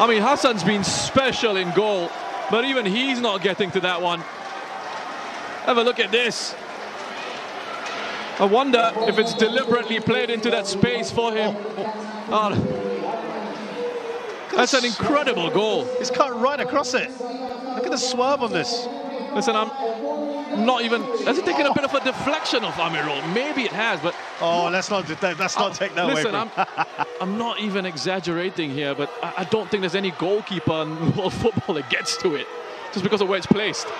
I mean, Hassan's been special in goal, but even he's not getting to that one. Have a look at this. I wonder if it's deliberately played into that space for him. Oh, that's an incredible goal. He's cut right across it. Look at the swerve on this. Listen, I'm not even... Has it taken a bit of a deflection off Amirul? Maybe it has, but... Oh, let's not take that away. Listen, I'm not even exaggerating here, but I don't think there's any goalkeeper in world football that gets to it just because of where it's placed.